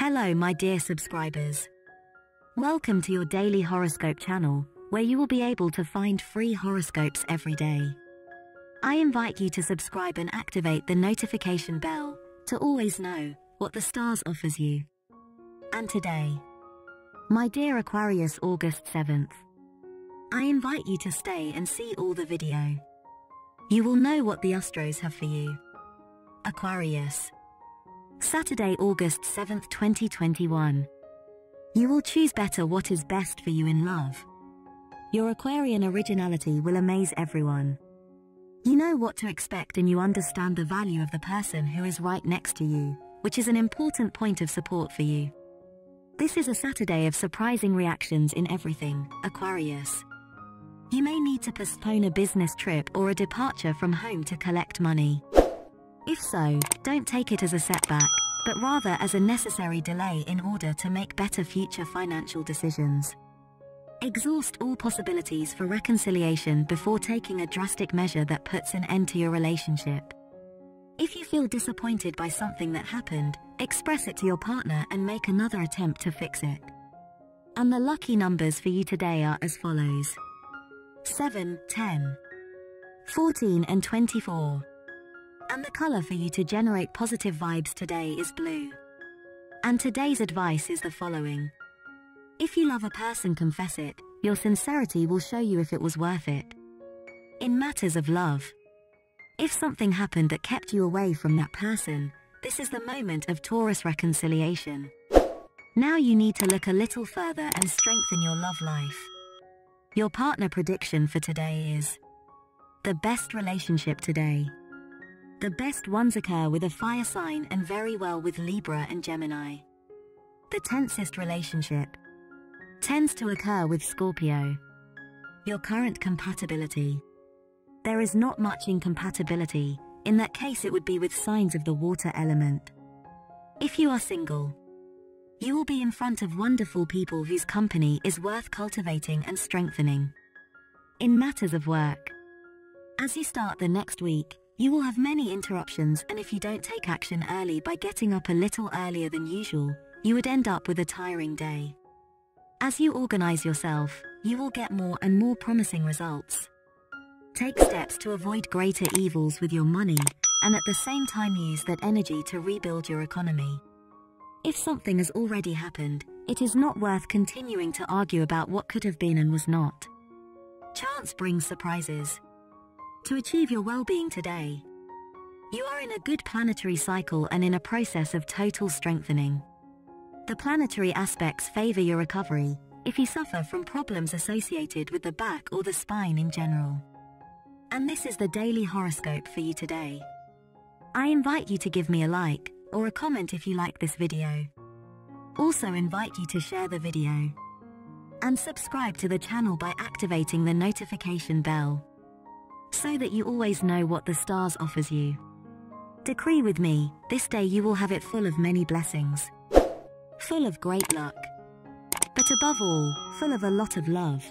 Hello my dear subscribers. Welcome to your daily horoscope channel, where you will be able to find free horoscopes every day. I invite you to subscribe and activate the notification bell to always know what the stars offers you. And today, my dear Aquarius, August 7th, I invite you to stay and see all the video. You will know what the Astros have for you. Aquarius. Saturday, August 7th, 2021. You will choose better what is best for you in love. Your Aquarian originality will amaze everyone. You know what to expect and you understand the value of the person who is right next to you, which is an important point of support for you. This is a Saturday of surprising reactions in everything, Aquarius. You may need to postpone a business trip or a departure from home to collect money. If so, don't take it as a setback, but rather as a necessary delay in order to make better future financial decisions. Exhaust all possibilities for reconciliation before taking a drastic measure that puts an end to your relationship. If you feel disappointed by something that happened, express it to your partner and make another attempt to fix it. And the lucky numbers for you today are as follows: 7, 10, 14 and 24. And the color for you to generate positive vibes today is blue. And today's advice is the following. If you love a person, confess it. Your sincerity will show you if it was worth it. In matters of love, if something happened that kept you away from that person, this is the moment of Taurus reconciliation. Now you need to look a little further and strengthen your love life. Your partner prediction for today is the best relationship today. The best ones occur with a fire sign and very well with Libra and Gemini. The tensest relationship tends to occur with Scorpio. Your current compatibility. There is not much incompatibility, in that case it would be with signs of the water element. If you are single, you will be in front of wonderful people whose company is worth cultivating and strengthening. In matters of work, as you start the next week, you will have many interruptions, and if you don't take action early by getting up a little earlier than usual, you would end up with a tiring day. As you organize yourself, you will get more and more promising results. Take steps to avoid greater evils with your money, and at the same time use that energy to rebuild your economy. If something has already happened, it is not worth continuing to argue about what could have been and was not. Chance brings surprises. To achieve your well-being today, you are in a good planetary cycle and in a process of total strengthening. The planetary aspects favor your recovery if you suffer from problems associated with the back or the spine in general. And this is the daily horoscope for you today. I invite you to give me a like or a comment if you like this video. Also invite you to share the video and subscribe to the channel by activating the notification bell, so that you always know what the stars offers you. Decree with me, this day you will have it full of many blessings, full of great luck, but above all, full of a lot of love.